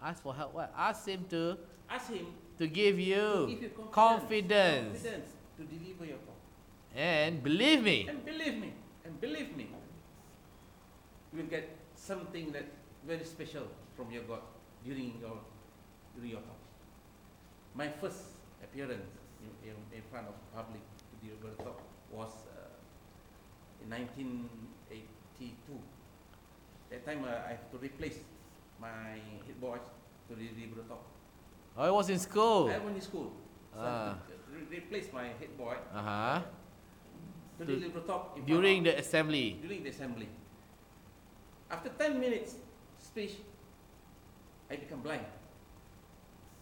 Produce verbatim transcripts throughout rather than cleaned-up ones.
Ask for help what? Ask him to ask him to give you, to give you confidence, confidence. confidence to deliver your problem. And believe me. And believe me. And believe me. You will get something that very special from your God during your during your talk. My first appearance in, in, in front of the public to deliver the talk was uh, in nineteen eighty-two. That time uh, I had to replace my head boy to deliver the talk. Oh, I was in school. I was in school. So uh. Re- replace my head boy. Uh-huh. To, to deliver talk in during the assembly. During the assembly. After ten minutes speech, I become blind.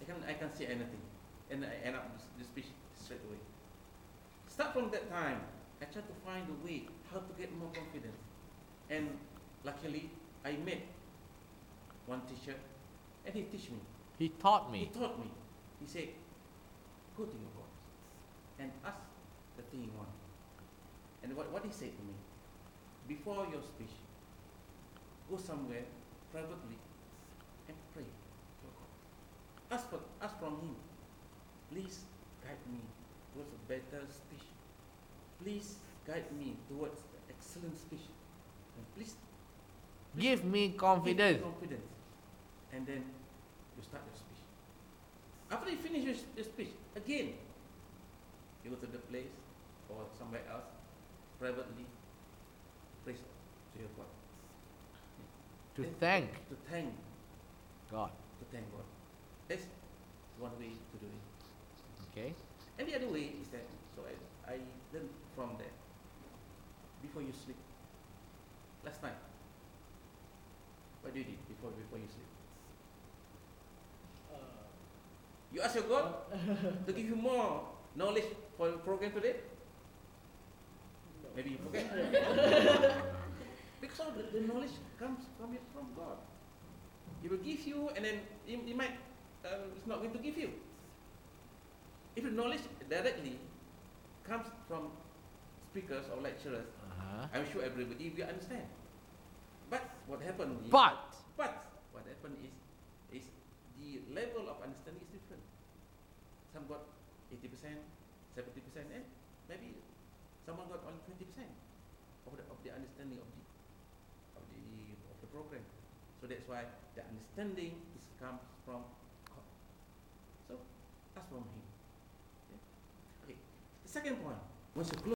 I can I can't see anything, and I end up the speech straight away. Start from that time, I tried to find a way how to get more confidence, and luckily I met one teacher, and he teach me. He taught me. He taught me. He said, "Go to your boss and ask the thing you want." And what, what he said to me, before your speech, go somewhere privately and pray to God. Ask for, ask from him, please guide me towards a better speech. Please guide me towards the excellent speech. And please, please give me confidence. Give me confidence. And then you start your speech. After you finish your, your speech, again, you go to the place or somewhere else, privately, praise to your God. To thank. To thank God. To thank God. That's one way to do it. Okay. And the other way is that, so I, I learned from that. Before you sleep. Last night. What do you did before before you sleep? Uh, you ask your God to give you more knowledge for the program today? No. Maybe you forget. Because all the, the knowledge comes from you, from God. He will give you, and then He, he might, uh, it's not going to give you. If the knowledge directly comes from speakers or lecturers, uh-huh. I'm sure everybody will understand. But what happened is, but but what happened is, is the level of understanding is different. Some got eighty percent, seventy percent, and maybe someone got only twenty percent of the, of the understanding of the. Of the program. So that's why the understanding is comes from God. So that's from him. Okay. Okay. The second point was a